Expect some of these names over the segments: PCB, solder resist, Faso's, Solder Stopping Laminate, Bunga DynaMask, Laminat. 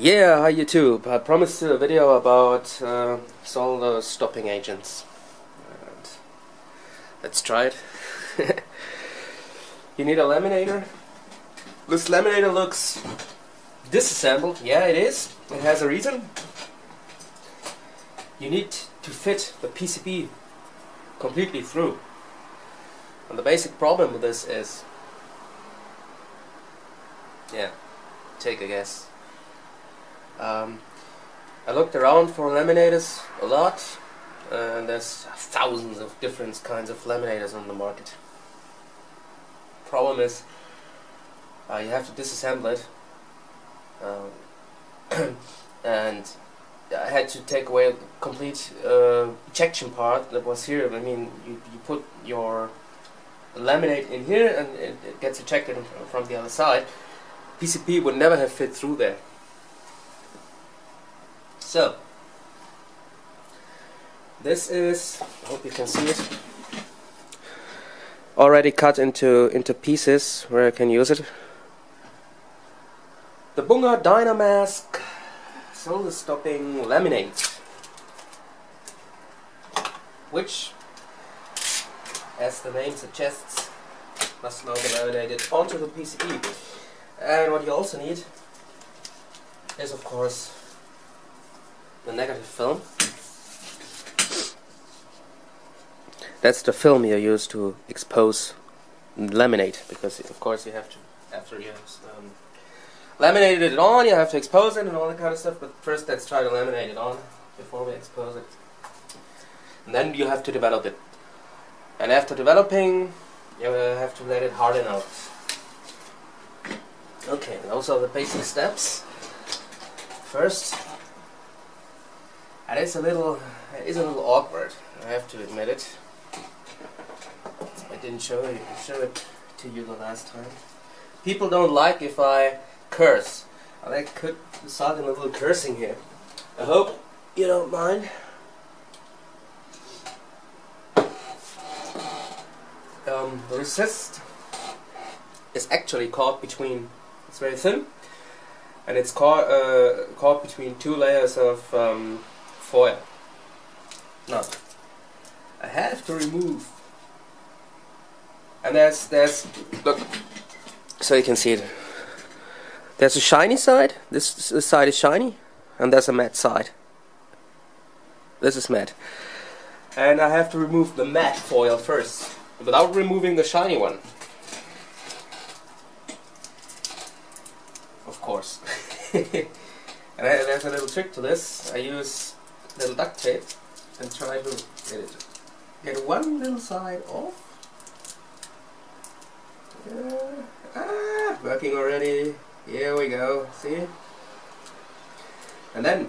Yeah, hi YouTube. I promised a video about solder stopping agents. And let's try it. You need a laminator. This laminator looks disassembled. Yeah, it is. It has a reason. You need to fit the PCB completely through. And the basic problem with this is, yeah, take a guess. I looked around for laminators a lot, and there's thousands of different kinds of laminators on the market. Problem is, you have to disassemble it, and I had to take away the complete ejection part that was here. I mean, you put your laminate in here and it gets ejected from the other side. PCB would never have fit through there. So, this is, I hope you can see it, already cut into pieces where I can use it. The Bunga DynaMask Solder Stopping Laminate, which, as the name suggests, must now be laminated onto the PCB. And what you also need is, of course, the negative film. That's the film you use to expose laminate, because of course you have to, after you have laminated it on, you have to expose it and all that kind of stuff. But first, let's try to laminate it on before we expose it, and then you have to develop it. And after developing, you have to let it harden out. Okay, those are the basic steps. First. And it is a little awkward, I have to admit it. I didn't show it to you the last time. People don't like if I curse. And I could start in a little cursing here. I hope you don't mind. The resist is actually caught between, it's very thin, and it's caught between two layers of foil. Now, I have to remove, and there's look, so you can see it. There's a shiny side. This side is shiny, and there's a matte side. This is matte, and I have to remove the matte foil first, without removing the shiny one. Of course. And there's a little trick to this. I use little duct tape and try to get one little side off. Working already. Here we go. See? And then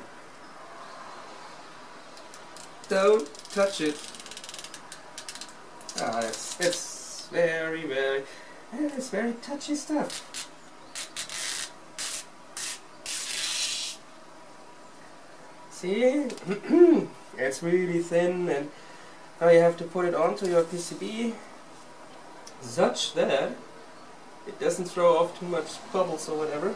don't touch it. It's very touchy stuff. See, it's really thin, and now you have to put it onto your PCB such that it doesn't throw off too much bubbles or whatever.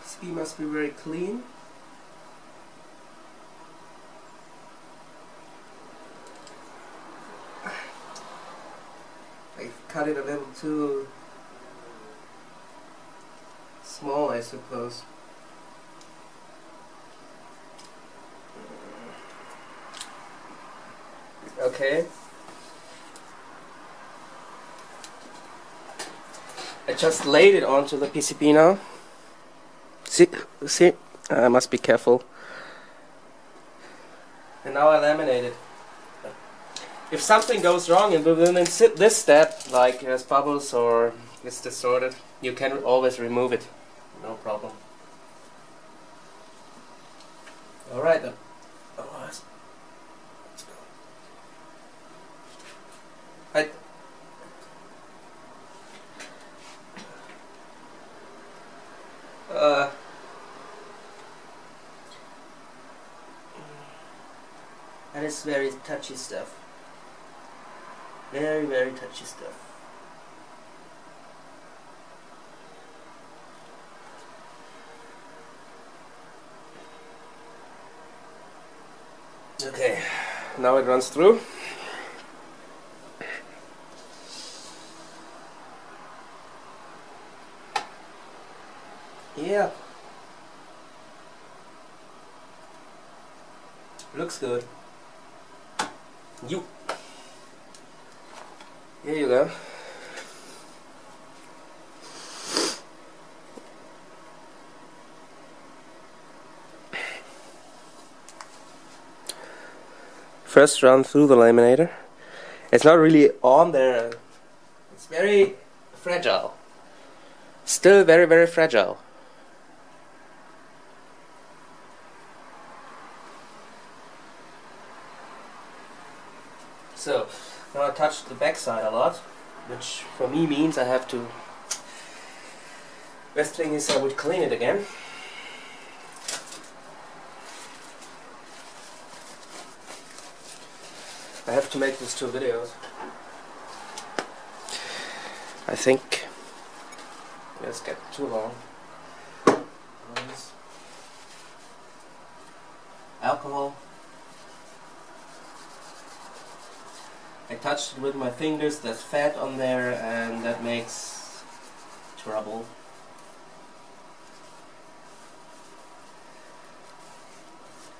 PCB must be very clean. Cut it a little too small, I suppose. Okay. I just laid it onto the PCB now. See, I must be careful. And now I laminate it. If something goes wrong and within this step, like there's bubbles or it's distorted, you can always remove it. No problem. Alright then. Let's go. I and it's very touchy stuff, very touchy stuff. Okay, now it runs through. Yeah, looks good. You, here you go. First run through the laminator. It's not really on there. It's very fragile. Still very fragile. So now I touched the back side a lot, which for me means I have to. Best thing is I would clean it again. I have to make these two videos. I think let's get too long. Alcohol. I touched it with my fingers, there's fat on there, and that makes trouble.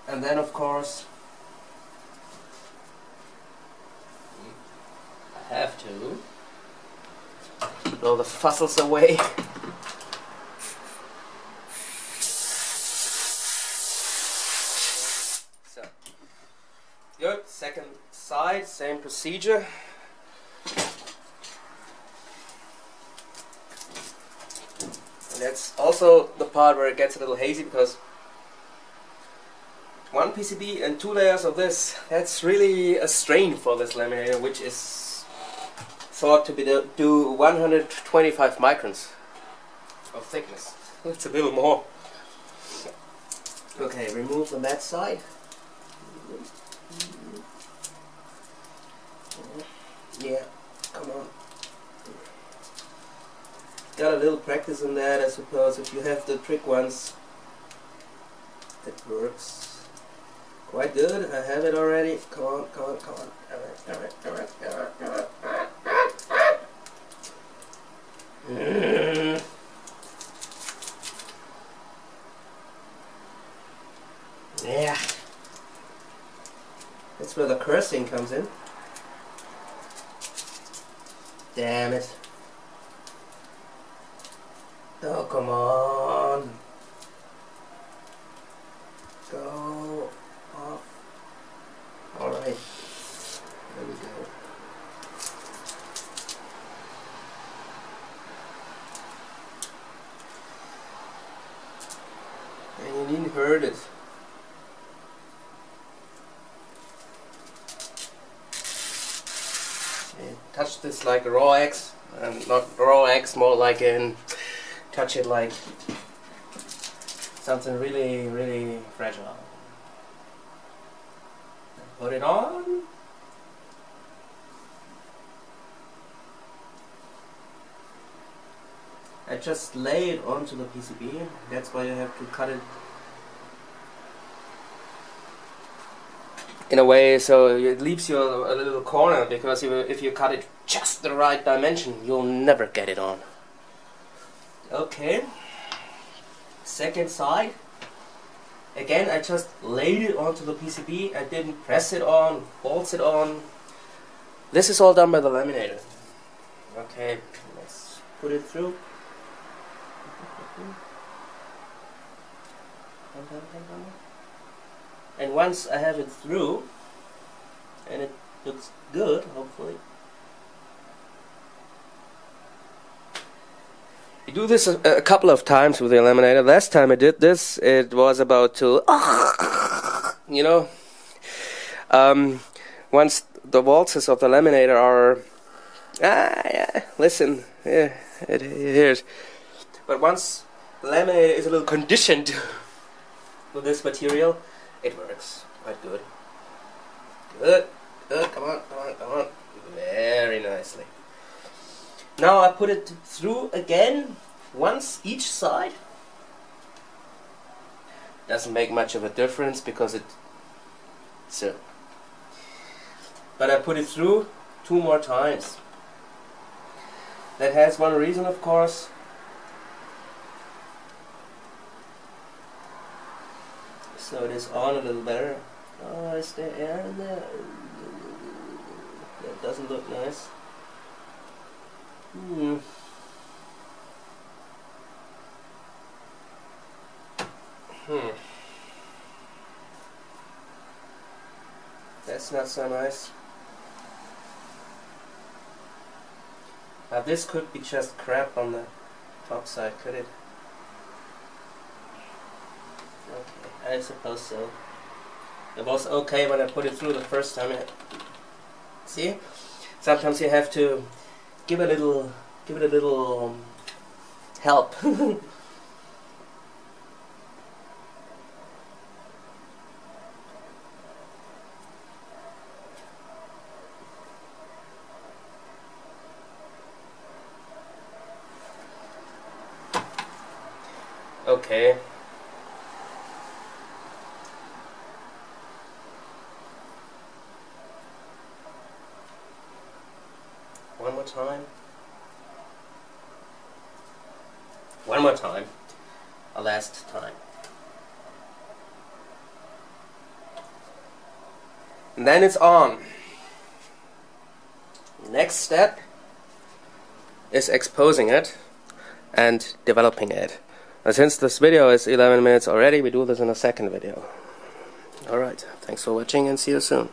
And then, of course, I have to blow the fussels away. Second side, same procedure. And that's also the part where it gets a little hazy, because one PCB and two layers of this, that's really a strain for this laminator, which is thought to be do 125 microns of thickness. It's a little more. Okay, remove the matte side. Yeah, come on. Got a little practice in that, I suppose. If you have the trick ones, that works quite good. I have it already. Come on, come on, come on. Alright. Yeah. That's where the cursing comes in. Damn it. Oh, come on. Go off. Alright. There we go. And you didn't hurt it. Touch this like raw eggs, and not raw eggs, more like in touch it like something really fragile. Put it on. I just lay it onto the PCB. That's why you have to cut it in a way, so it leaves you a little corner, because if you cut it just the right dimension, you'll never get it on. Okay, second side. Again, I just laid it onto the PCB. I didn't press it on, bolt it on. This is all done by the laminator. Okay, let's put it through. And once I have it through, and it looks good, hopefully. You do this a couple of times with the laminator. Last time I did this, it was about to, you know. Once the waltzes of the laminator are, yeah, listen, yeah, it hears. But once the laminator is a little conditioned with this material, it works quite good. Come on, come on, come on. Very nicely. Now I put it through again, once each side. Doesn't make much of a difference because but I put it through 2 more times. That has one reason, of course. So it is on a little better. Oh, is there air in there? That doesn't look nice. That's not so nice. Now this could be just crap on the top side, could it? Okay, I suppose so. It was okay when I put it through the first time. See? Sometimes you have to give a little, help. Okay. One more time. One more time. A last time. And then it's on. Next step is exposing it and developing it. Since this video is 11 minutes already, we do this in a second video. Alright, thanks for watching and see you soon.